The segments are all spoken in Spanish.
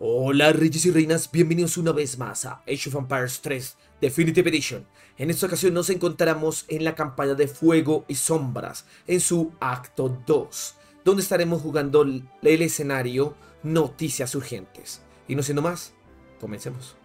Hola reyes y reinas, bienvenidos una vez más a Age of Empires 3 Definitive Edition. En esta ocasión nos encontramos en la campaña de Fuego y Sombras, en su acto 2, donde estaremos jugando el escenario Noticias Urgentes. Y no siendo más, comencemos.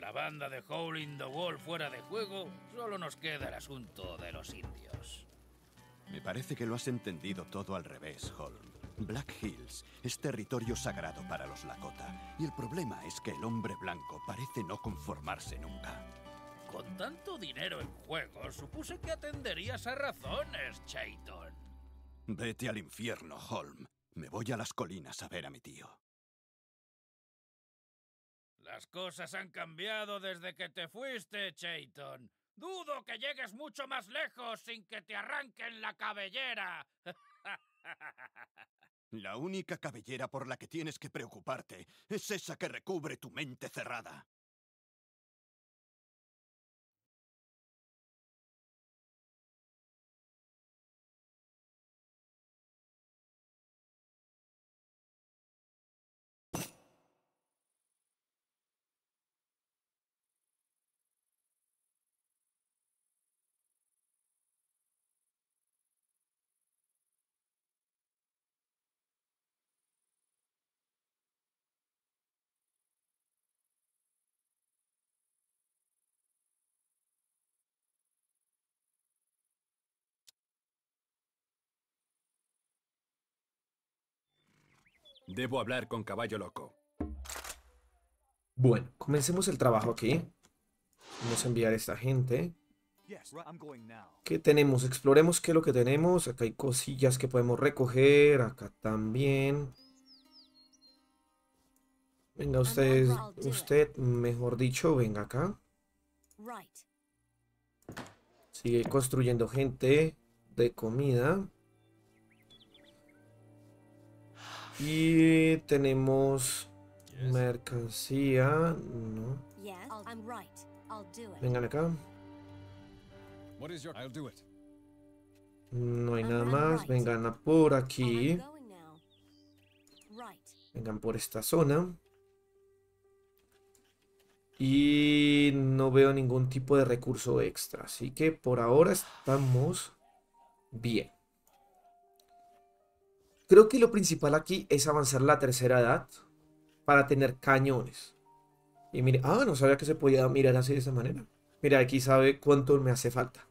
La banda de Howling the Wall fuera de juego, solo nos queda el asunto de los indios. Me parece que lo has entendido todo al revés, Holme. Black Hills es territorio sagrado para los Lakota, y el problema es que el hombre blanco parece no conformarse nunca. Con tanto dinero en juego, supuse que atenderías a razones, Chayton. Vete al infierno, Holme. Me voy a las colinas a ver a mi tío. Las cosas han cambiado desde que te fuiste, Chayton. Dudo que llegues mucho más lejos sin que te arranquen la cabellera. La única cabellera por la que tienes que preocuparte es esa que recubre tu mente cerrada. Debo hablar con Caballo Loco. Bueno, comencemos el trabajo aquí. Vamos a enviar a esta gente. ¿Qué tenemos? Exploremos qué es lo que tenemos. Acá hay cosillas que podemos recoger. Acá también. Venga, usted, mejor dicho, venga acá. Sigue construyendo gente de comida. Y tenemos mercancía, no. Vengan acá. No hay nada más, vengan a por aquí. Vengan por esta zona. Y no veo ningún tipo de recurso extra, así que por ahora estamos bien. Creo que lo principal aquí es avanzar la tercera edad para tener cañones. Y mire, no sabía que se podía mirar así de esa manera. Mira, aquí sabe cuánto me hace falta.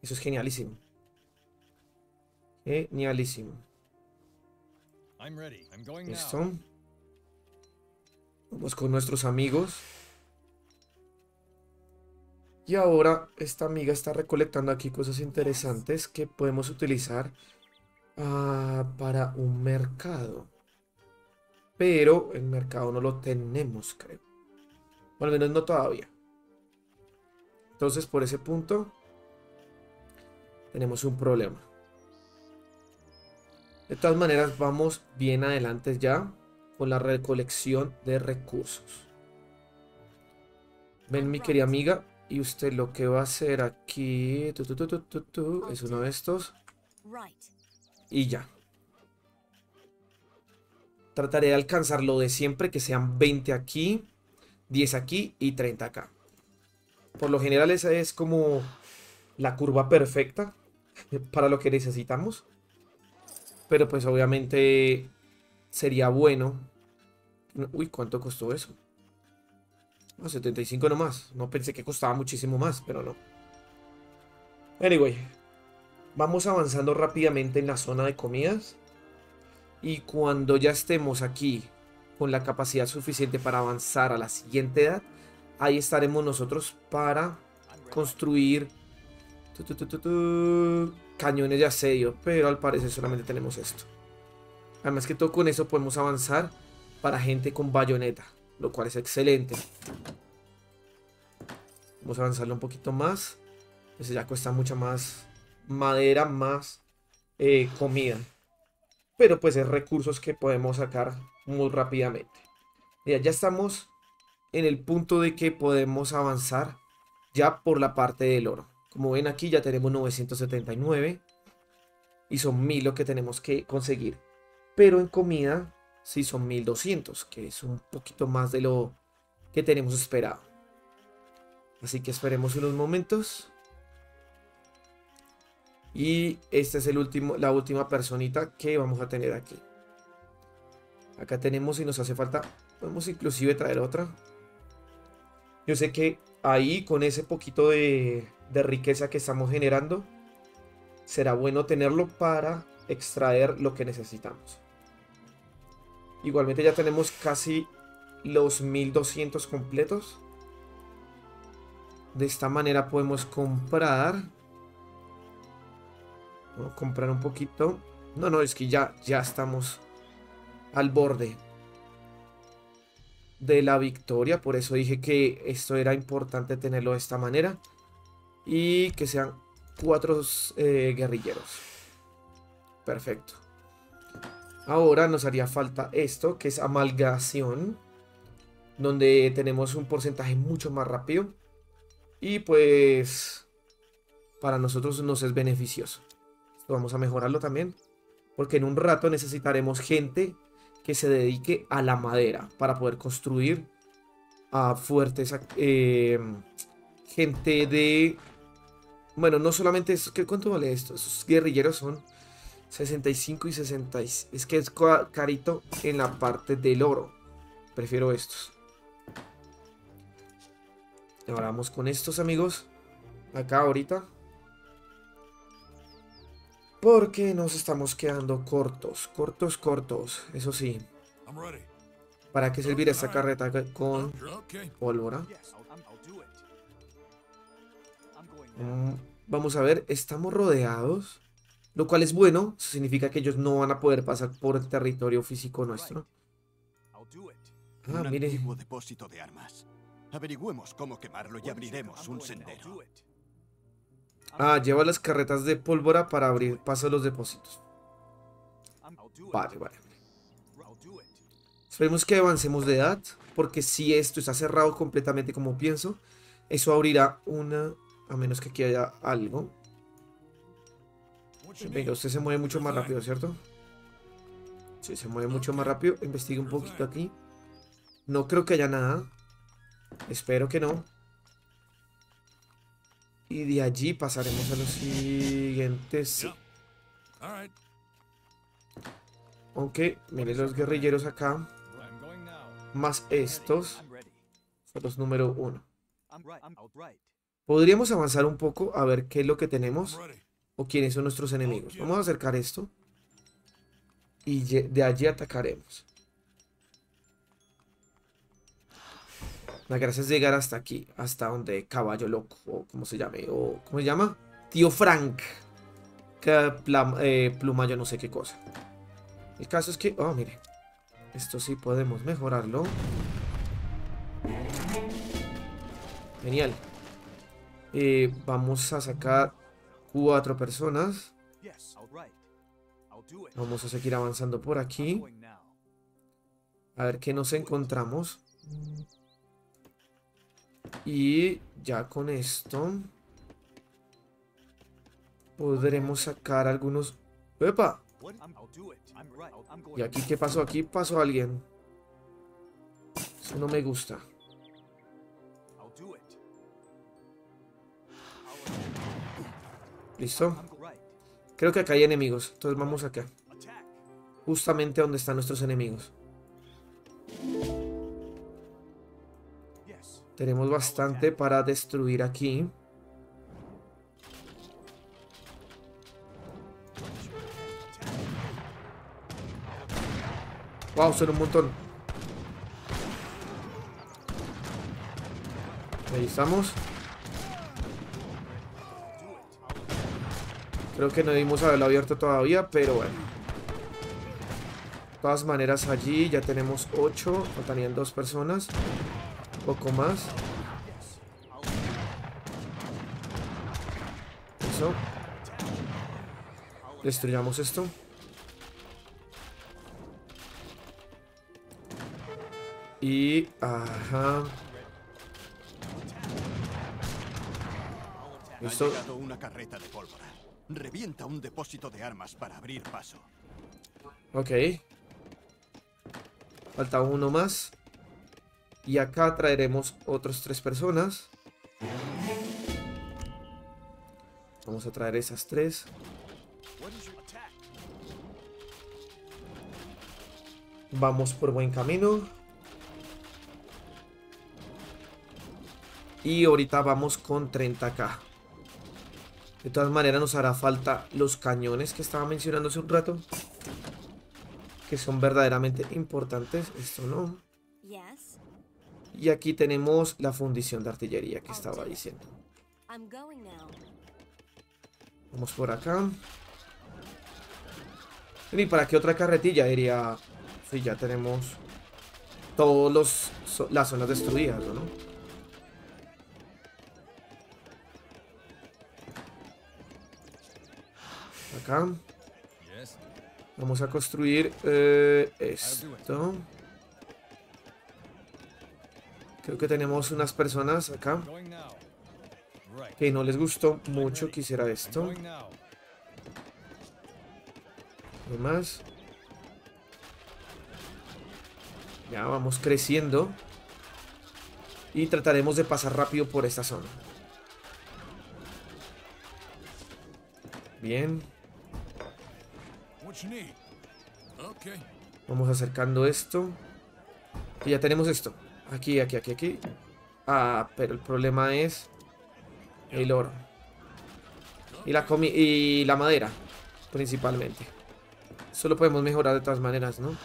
Eso es genialísimo. Genialísimo. Listo. Vamos con nuestros amigos. Y ahora esta amiga está recolectando aquí cosas interesantes que podemos utilizar para un mercado. Pero el mercado no lo tenemos, creo. O al menos no todavía. Entonces, por ese punto, tenemos un problema. De todas maneras, vamos bien adelante ya con la recolección de recursos. Ven, mi querida amiga. Y usted lo que va a hacer aquí es uno de estos. Y ya. Trataré de alcanzar lo de siempre, que sean 20 aquí, 10 aquí y 30 acá. Por lo general esa es como la curva perfecta para lo que necesitamos. Pero pues obviamente sería bueno. Uy, ¿cuánto costó eso? 75 nomás. No pensé que costaba muchísimo más, pero no. Anyway. Vamos avanzando rápidamente en la zona de comidas. Y cuando ya estemos aquí con la capacidad suficiente para avanzar a la siguiente edad, ahí estaremos nosotros para construir cañones de asedio. Pero al parecer solamente tenemos esto. Además que todo con eso podemos avanzar para gente con bayoneta, lo cual es excelente. Vamos a avanzarlo un poquito más. Eso ya cuesta mucha más madera, más comida, pero pues es recursos que podemos sacar muy rápidamente. Mira, ya estamos en el punto de que podemos avanzar ya por la parte del oro. Como ven aquí ya tenemos 979 y son 1000 lo que tenemos que conseguir. Pero en comida sí son 1200, que es un poquito más de lo que tenemos esperado. Así que esperemos unos momentos. Y esta es la última personita que vamos a tener aquí. Acá tenemos, si nos hace falta, podemos inclusive traer otra. Yo sé que ahí con ese poquito de riqueza que estamos generando, será bueno tenerlo para extraer lo que necesitamos. Igualmente ya tenemos casi los 1200 completos. De esta manera podemos comprar. Vamos a comprar un poquito. No, no, es que ya estamos al borde de la victoria. Por eso dije que esto era importante tenerlo de esta manera. Y que sean 4 guerrilleros. Perfecto. Ahora nos haría falta esto, que es amalgación, donde tenemos un porcentaje mucho más rápido. Y pues para nosotros nos es beneficioso. Esto vamos a mejorarlo también, porque en un rato necesitaremos gente que se dedique a la madera para poder construir a fuertes, gente de... Bueno, no solamente eso. ¿Cuánto vale esto? Esos guerrilleros son 65 y 66. Es que es carito en la parte del oro. Prefiero estos. Ahora vamos con estos, amigos. Acá ahorita. Porque nos estamos quedando cortos. Cortos. Eso sí. ¿Para qué servirá esta carreta con pólvora? Vamos a ver, estamos rodeados, lo cual es bueno. Eso significa que ellos no van a poder pasar por el territorio físico nuestro. Ah, mire. Un antiguo depósito de armas. Averigüemos cómo quemarlo y abriremos un sendero. Ah, lleva las carretas de pólvora para abrir paso a los depósitos. Vale. Esperemos que avancemos de edad, porque si esto está cerrado completamente como pienso, eso abrirá una... A menos que aquí haya algo. Venga, usted se mueve mucho más rápido, ¿cierto? Sí, se mueve mucho más rápido. Investigue un poquito aquí. No creo que haya nada. Espero que no. Y de allí pasaremos a los siguientes. Sí. Aunque, miren los guerrilleros acá. Más estos. Son los número 1. Podríamos avanzar un poco a ver qué es lo que tenemos o quiénes son nuestros enemigos. Vamos a acercar esto y de allí atacaremos. La gracia es llegar hasta aquí, hasta donde Caballo Loco, o como se llame, o ¿cómo se llama? Tío Frank. Pluma yo no sé qué cosa. El caso es que... Oh, mire. Esto sí podemos mejorarlo. Genial. Vamos a sacar 4 personas. Vamos a seguir avanzando por aquí. A ver qué nos encontramos. Y ya con esto podremos sacar algunos... ¡Epa! ¿Y aquí qué pasó? Aquí pasó alguien. Eso no me gusta. Listo. Creo que acá hay enemigos. Entonces vamos acá. Justamente donde están nuestros enemigos. Tenemos bastante para destruir aquí. Wow, son un montón. Ahí estamos. Creo que no debimos haberlo abierto todavía, pero bueno. De todas maneras, allí ya tenemos 8. Faltarían 2 personas. Un poco más. Eso. Destruyamos esto. Y... ajá. ¿Listo? Ha llegado una carreta de pólvora. Revienta un depósito de armas para abrir paso. Ok. Falta uno más. Y acá traeremos otras 3 personas. Vamos a traer esas 3. Vamos por buen camino. Y ahorita vamos con 30k. De todas maneras nos hará falta los cañones que estaba mencionando hace un rato, que son verdaderamente importantes. Esto no. Y aquí tenemos la fundición de artillería que estaba diciendo. Vamos por acá. ¿Y para qué otra carretilla? Diría... sí, ya tenemos todas las zonas destruidas, ¿no? Acá. Vamos a construir esto. Creo que tenemos unas personas acá que no les gustó mucho que hiciera esto. ¿Qué más? Ya vamos creciendo. Y trataremos de pasar rápido por esta zona. Bien. Vamos acercando esto. Y ya tenemos esto. Aquí, aquí, aquí, aquí. Ah, pero el problema es el oro. Y la madera, principalmente. Solo podemos mejorar de todas maneras, ¿no?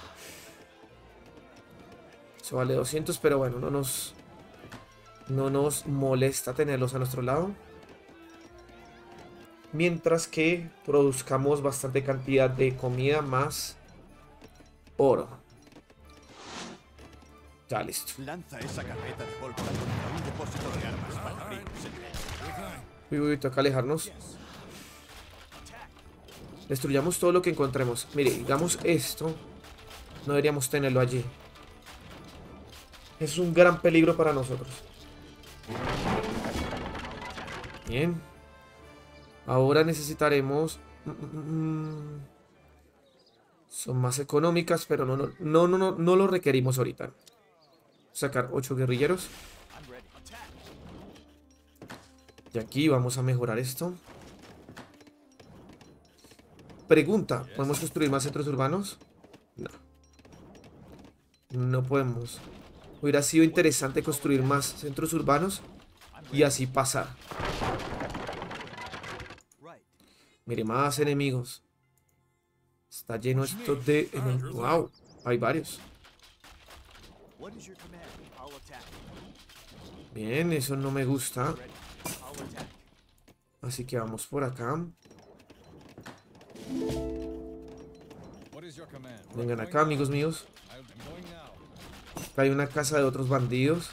Eso vale 200, pero bueno, no nos molesta tenerlos a nuestro lado. Mientras que produzcamos bastante cantidad de comida más oro. Ya listo. Uy, uy, toca alejarnos. Destruyamos todo lo que encontremos. Mire, digamos esto. No deberíamos tenerlo allí. Es un gran peligro para nosotros. Bien. Ahora necesitaremos... son más económicas, pero no lo requerimos ahorita. Sacar 8 guerrilleros. Y aquí vamos a mejorar esto. Pregunta, ¿podemos construir más centros urbanos? No. No podemos. Hubiera sido interesante construir más centros urbanos y así pasar. Mire, más enemigos. Está lleno esto de enemigos. ¡Wow! Hay varios. Bien, eso no me gusta. Así que vamos por acá. Vengan acá, amigos míos. Hay una casa de otros bandidos.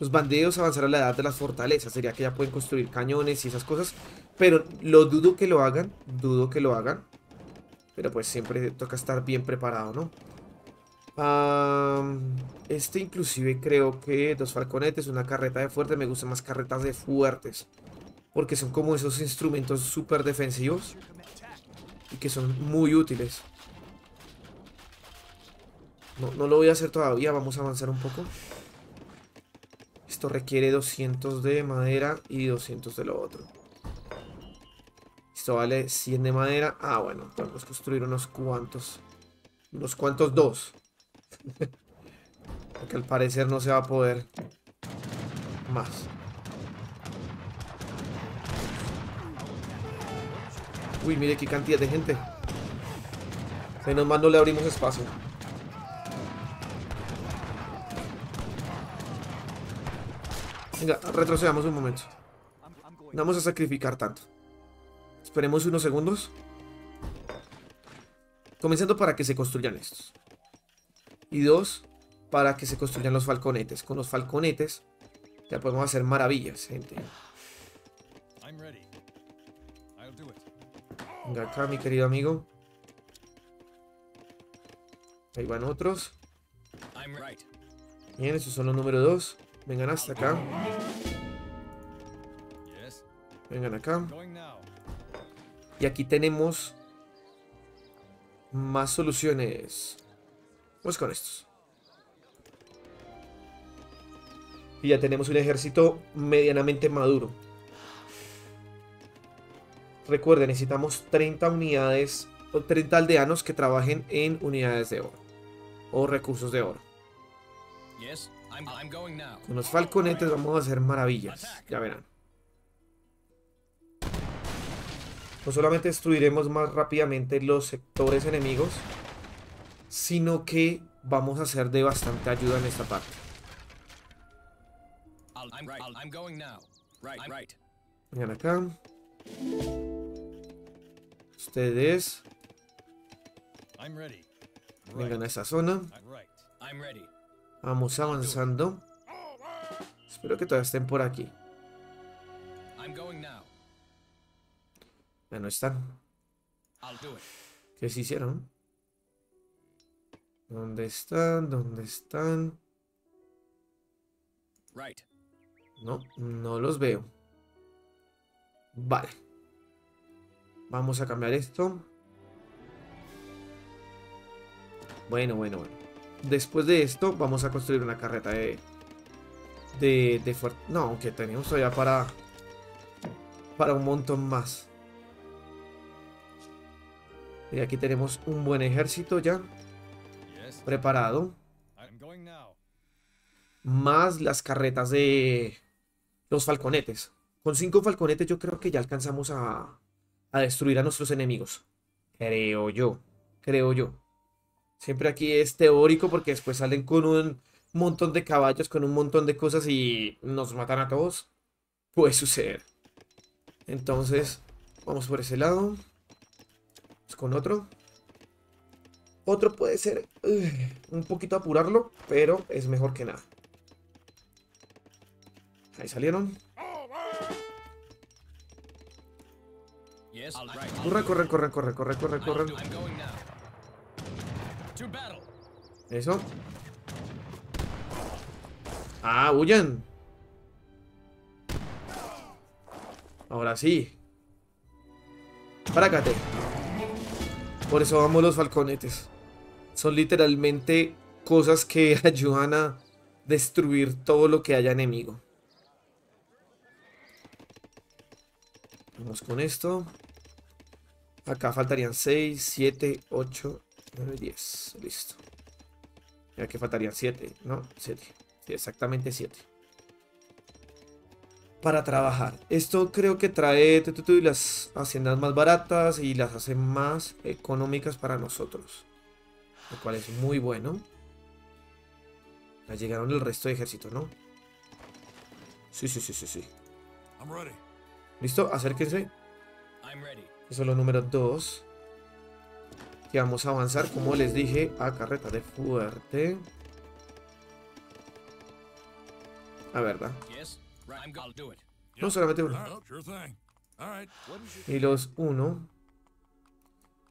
Los bandidos avanzaron a la edad de las fortalezas. Sería que ya pueden construir cañones y esas cosas. Pero lo dudo que lo hagan. Dudo que lo hagan. Pero pues siempre toca estar bien preparado, ¿no? Este inclusive creo que 2 falconetes, una carreta de fuerte. Me gustan más carretas de fuertes, porque son como esos instrumentos súper defensivos y que son muy útiles. No lo voy a hacer todavía, vamos a avanzar un poco. Esto requiere 200 de madera y 200 de lo otro. Esto vale 100 de madera. Ah, bueno, podemos construir unos cuantos. Unos cuantos 2. Porque al parecer no se va a poder más. Uy, mire qué cantidad de gente. Menos mal no le abrimos espacio. Venga, retrocedamos un momento. No vamos a sacrificar tanto. Esperemos unos segundos. Comenzando para que se construyan estos. Y 2, para que se construyan los falconetes. Con los falconetes ya podemos hacer maravillas, gente. Venga acá, mi querido amigo. Ahí van otros. Bien, esos son los número 2. Vengan hasta acá. Vengan acá. Y aquí tenemos más soluciones. Vamos con estos. Y ya tenemos un ejército medianamente maduro. Recuerden, necesitamos 30 unidades o 30 aldeanos que trabajen en unidades de oro o recursos de oro. Con los falconetes vamos a hacer maravillas, ya verán. No solamente destruiremos más rápidamente los sectores enemigos, sino que vamos a ser de bastante ayuda en esta parte. Vengan acá. Ustedes vengan a esta zona. Vamos avanzando. Espero que todavía estén por aquí. Ya no están. ¿Qué se hicieron? ¿Dónde están? ¿Dónde están? No, no los veo. Vale. Vamos a cambiar esto. Bueno. Después de esto vamos a construir una carreta de fuerte. No, aunque tenemos todavía para un montón más. Y aquí tenemos un buen ejército ya preparado. Más las carretas de los falconetes. Con 5 falconetes yo creo que ya alcanzamos a destruir a nuestros enemigos. Creo yo. Siempre aquí es teórico porque después salen con un montón de caballos, con un montón de cosas y nos matan a todos. Puede suceder. Entonces, vamos por ese lado. Vamos con otro. Otro puede ser un poquito apurarlo, pero es mejor que nada. Ahí salieron. Corre. Eso. Ah, huyan. Ahora sí. Parácate. Por eso vamos los falconetes. Son literalmente cosas que ayudan a destruir todo lo que haya enemigo. Vamos con esto. Acá faltarían 6, 7, 8, 9, 10. Listo. Y aquí faltarían 7. No, 7. Sí, exactamente 7. Para trabajar. Esto creo que trae las haciendas más baratas y las hace más económicas para nosotros. Lo cual es muy bueno. Ya llegaron el resto de ejército, ¿no? Sí. ¿Listo? Acérquense. Eso es lo número 2. Y vamos a avanzar, como les dije, a carreta de fuerte. A ver, ¿verdad? No, solamente uno. Y los 1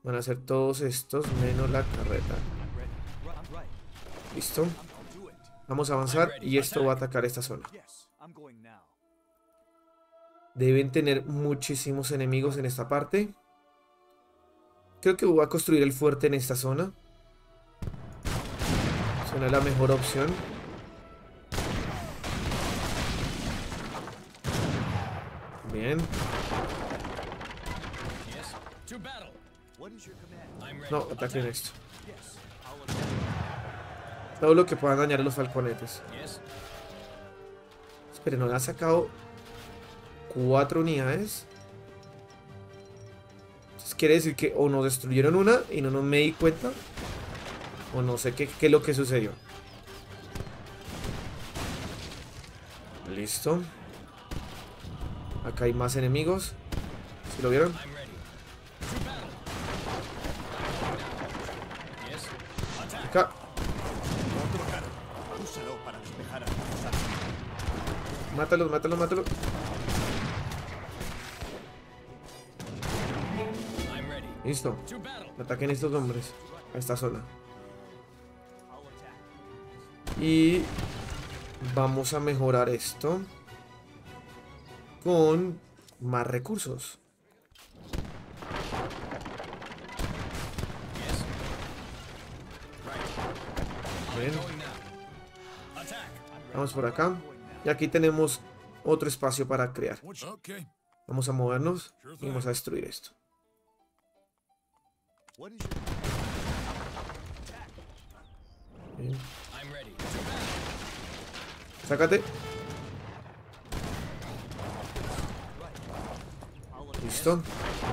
van a ser todos estos, menos la carreta. Listo. Vamos a avanzar y esto va a atacar esta zona. Deben tener muchísimos enemigos en esta parte. Creo que voy a construir el fuerte en esta zona. Suena la mejor opción. Bien. No, ataquen esto. Todo lo que puedan dañar a los falconetes. Esperen, no le ha sacado 4 unidades. Entonces quiere decir que o nos destruyeron una y no me di cuenta, o no sé qué es lo que sucedió. Listo. Acá hay más enemigos. ¿Sí lo vieron? Acá. Mátalos. Listo. Ataquen estos hombres a esta zona. Y Vamos a mejorar esto con más recursos. Bien. Vamos por acá. Y aquí tenemos otro espacio para crear. Vamos a movernos y vamos a destruir esto. Bien. Sácate. Listo.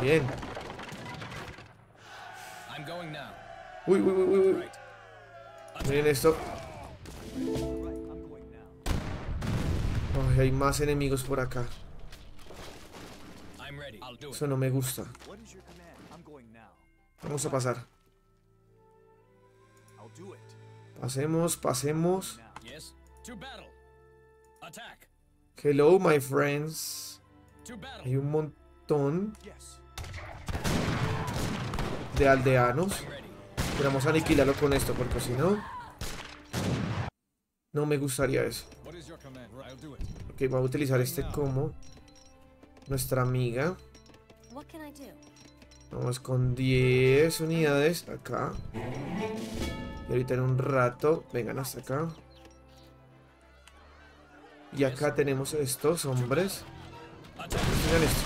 Bien. Uy, uy, uy, uy, uy. Miren esto. Ay, hay más enemigos por acá. Eso no me gusta. Vamos a pasar. Pasemos, pasemos. Hello, my friends. Hay un montón de aldeanos. Pero vamos a aniquilarlo con esto, porque si no, no me gustaría eso. Ok, voy a utilizar este como nuestra amiga. Vamos con 10 unidades acá. Y ahorita en un rato, vengan hasta acá. Y acá tenemos estos hombres. Miren esto.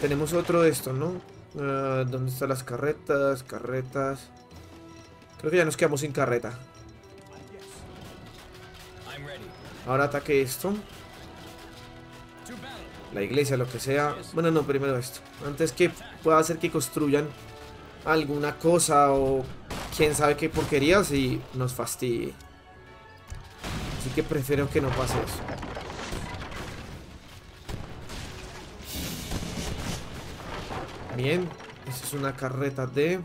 Tenemos otro de estos, ¿no? ¿Dónde están las carretas? Carretas. Creo que ya nos quedamos sin carreta. Ahora ataque esto. La iglesia, lo que sea. Bueno, no, primero esto. Antes que pueda hacer que construyan alguna cosa o quién sabe qué porquerías y nos fastidie. Así que prefiero que no pase eso. Bien, esta es una carreta de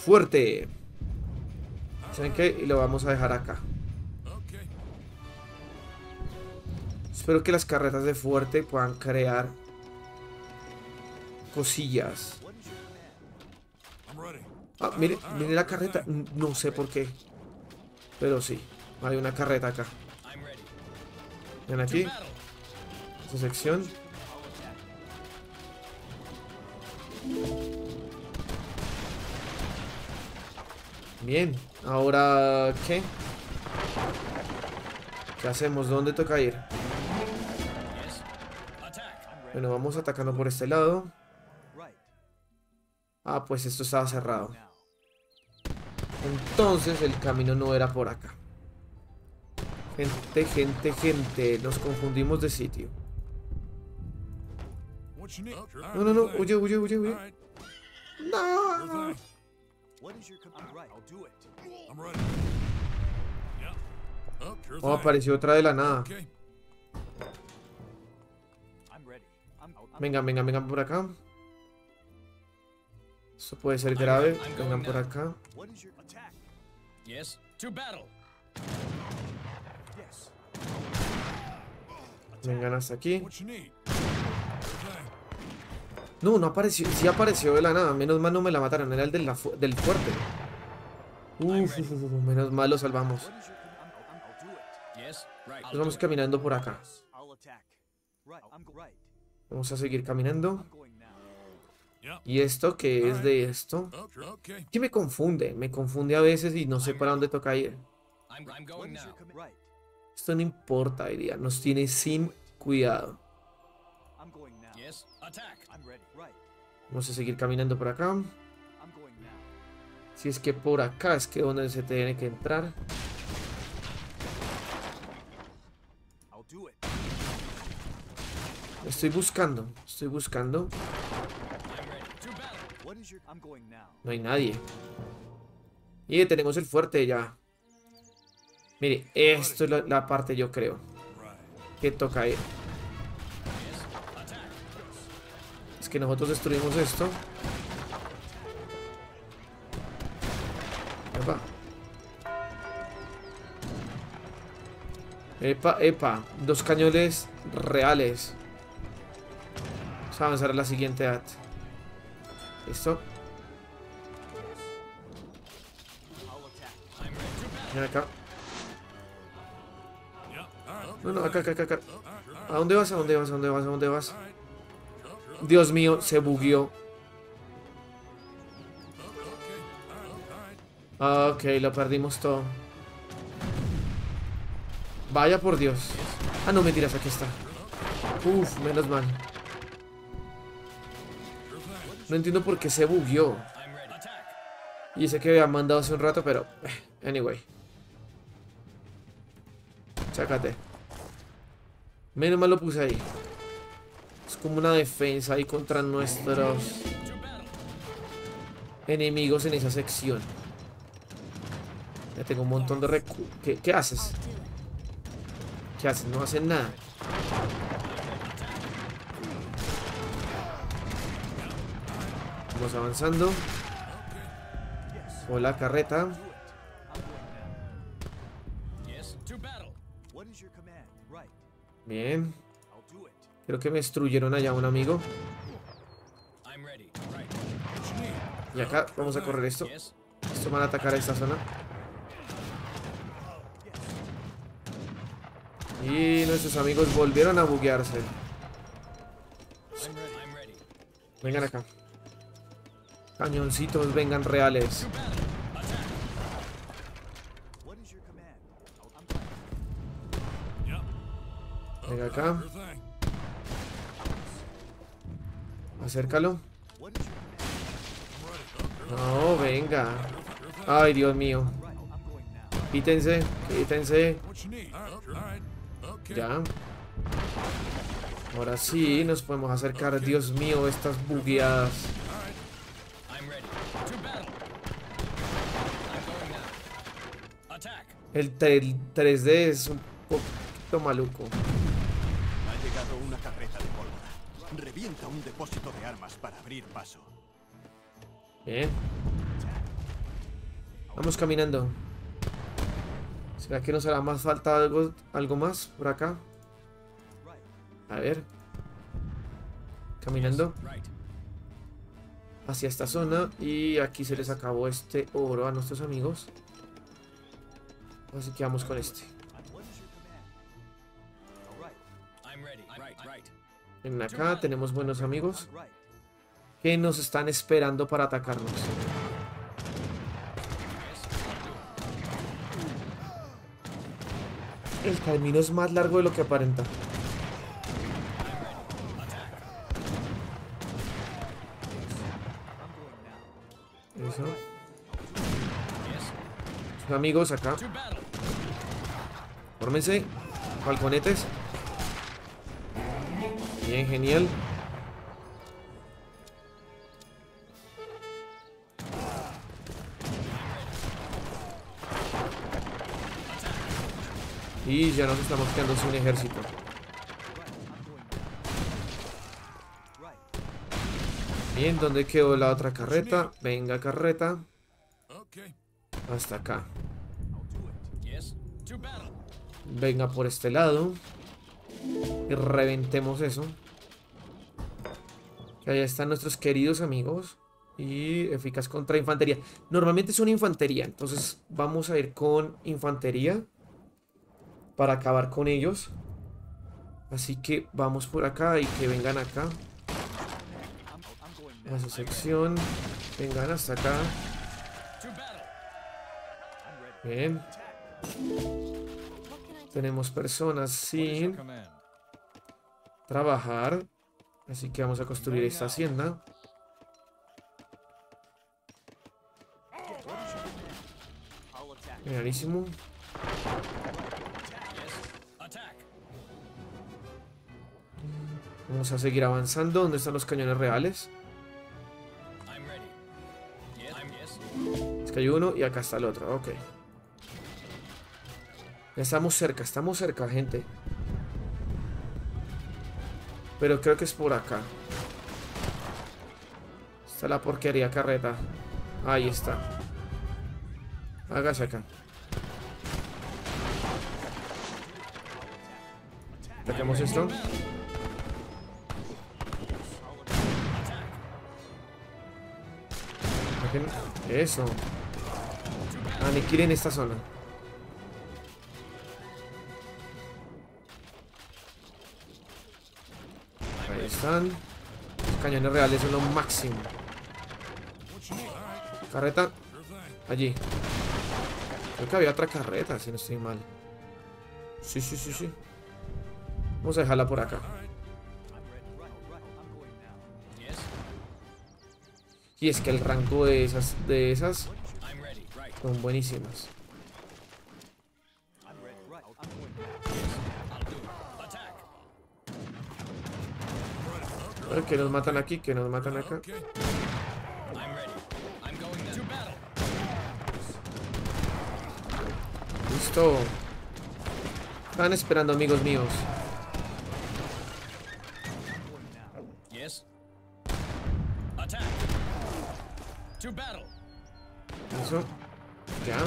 fuerte. ¿Saben qué? Y lo vamos a dejar acá. Espero que las carretas de fuerte puedan crear cosillas. Ah, mire, mire la carreta. No sé por qué, pero sí, hay una carreta acá. Ven aquí. Esta sección. Bien, ahora ¿qué? ¿Qué hacemos? ¿Dónde toca ir? Bueno, vamos atacando por este lado. Ah, pues esto estaba cerrado. Entonces el camino no era por acá. Gente, gente, gente, nos confundimos de sitio. No, no, no, huye, huye, huye, huye. No. Oh, apareció otra de la nada. Vengan, vengan, vengan por acá. Eso puede ser grave. Vengan por acá. Vengan hasta aquí. No, no apareció, sí apareció de la nada. Menos mal no me la mataron, era el del fuerte. Uf, menos mal lo salvamos. Nos vamos caminando por acá. Vamos a seguir caminando. Y esto que es de esto. Que me confunde a veces y no sé para dónde toca ir. Esto no importa, diría, nos tiene sin cuidado. Vamos a seguir caminando por acá. Si es que por acá es que donde se tiene que entrar. Estoy buscando, estoy buscando. No hay nadie. Y tenemos el fuerte ya. Mire, esto es la parte yo creo que toca ir. Que nosotros destruimos esto. Epa. Epa, epa. Dos cañones reales. Vamos a avanzar a la siguiente edad. Listo. Ven acá. No, no, acá, acá, acá, acá. ¿A dónde vas? ¿A dónde vas? ¿A dónde vas? ¿A dónde vas? Dios mío, se bugueó. Ah, ok, lo perdimos todo. Vaya por Dios. Ah, no, mentiras, aquí está. Uf, menos mal. No entiendo por qué se bugueó. Y sé que habían mandado hace un rato, pero... anyway. Chácate. Menos mal lo puse ahí. Es como una defensa ahí contra nuestros enemigos en esa sección. Ya tengo un montón de recursos. ¿Qué haces? ¿Qué haces? No hacen nada. Vamos avanzando. Hola, carreta. Bien. Creo que me destruyeron allá un amigo. Y acá vamos a correr esto. Esto van a atacar a esta zona. Y nuestros amigos volvieron a buguearse. Vengan acá. Cañoncitos, vengan reales. Venga acá. Acércalo. No, venga. Ay, Dios mío. Quítense, quítense. Ya. Ahora sí, nos podemos acercar. Dios mío, estas bugueadas. El 3D es un poquito maluco. Ha llegado una carreta de pólvora. Revienta un depósito de armas para abrir paso. Bien. Vamos caminando. ¿Será que nos hará más falta algo más por acá? A ver. Caminando. Hacia esta zona. Y aquí se les acabó este oro a nuestros amigos. Así que vamos con este. Ven acá, tenemos buenos amigos que nos están esperando para atacarnos. El camino es más largo de lo que aparenta. Eso. Sus amigos acá. Fórmense. Falconetes. Bien, genial. Y ya nos estamos quedando sin ejército. Bien, ¿dónde quedó la otra carreta? Venga, carreta. Hasta acá. Venga por este lado. Y reventemos eso. Y allá están nuestros queridos amigos. Y eficaz contra infantería. Normalmente es una infantería, entonces vamos a ir con infantería para acabar con ellos. Así que vamos por acá y que vengan acá. A su sección. Vengan hasta acá. Bien. Tenemos personas sin trabajar. Así que vamos a construir esta hacienda. Buenísimo. Vamos a seguir avanzando. ¿Dónde están los cañones reales? Es que hay uno y acá está el otro. Ok. Ya estamos cerca, gente. Pero creo que es por acá. Está la porquería carreta. Ahí está. Hágase acá. Ataquemos esto. Eso. Aniquilen esta zona. están. Cañones reales son lo máximo. Carreta. Allí. Creo que había otra carreta, si no estoy mal. Sí, sí, sí, sí. Vamos a dejarla por acá. Y es que el rango de esas son buenísimas. Que nos matan aquí, que nos matan acá. Listo. Están esperando, amigos míos. Eso. Ya.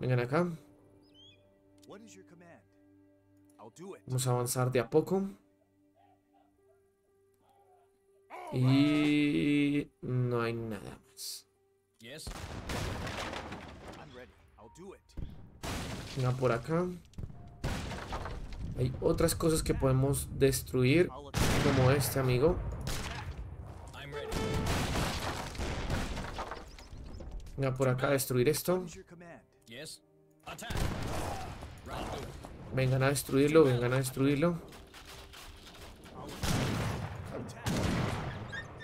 Vengan acá. Vamos a avanzar de a poco. Y no hay nada más. Venga por acá. Hay otras cosas que podemos destruir, como este amigo. Venga por acá a destruir esto. Vengan a destruirlo, vengan a destruirlo.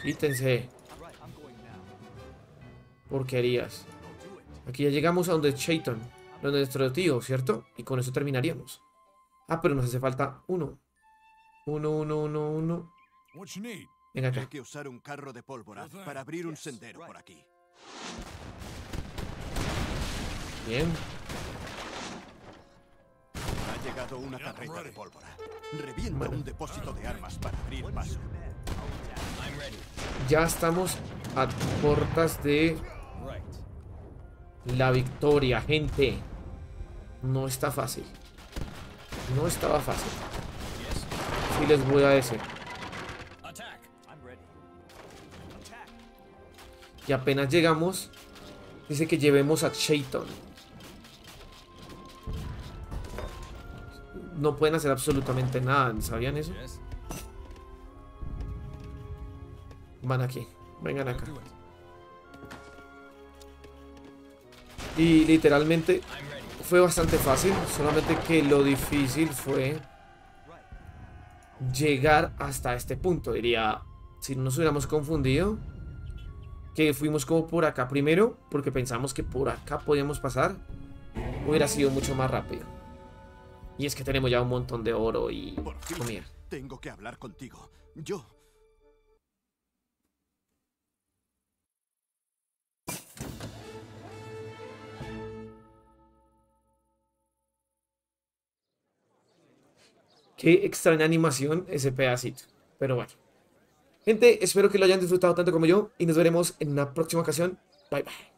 Quítense. Porquerías. Aquí ya llegamos a donde es Chayton, donde es nuestro tío, ¿cierto? Y con eso terminaríamos. Ah, pero nos hace falta uno. Uno. Venga acá. Hay que usar un carro de pólvora para abrir un sendero por aquí. Bien. Ha llegado una carreta de pólvora. Revienta un depósito de armas para abrir paso. Ya estamos a puertas de la victoria, gente. No está fácil. No estaba fácil. Y les voy a decir. Y apenas llegamos, dice que llevemos a Chayton. No pueden hacer absolutamente nada, ¿sabían eso? Van aquí, vengan acá. Y literalmente fue bastante fácil, solamente que lo difícil fue llegar hasta este punto. Diría, si no nos hubiéramos confundido, que fuimos como por acá primero, porque pensamos que por acá podíamos pasar, hubiera sido mucho más rápido. Y es que tenemos ya un montón de oro y comida. Tengo que hablar contigo, yo... Qué extraña animación ese pedacito. Pero bueno. Gente, espero que lo hayan disfrutado tanto como yo. Y nos veremos en una próxima ocasión. Bye bye.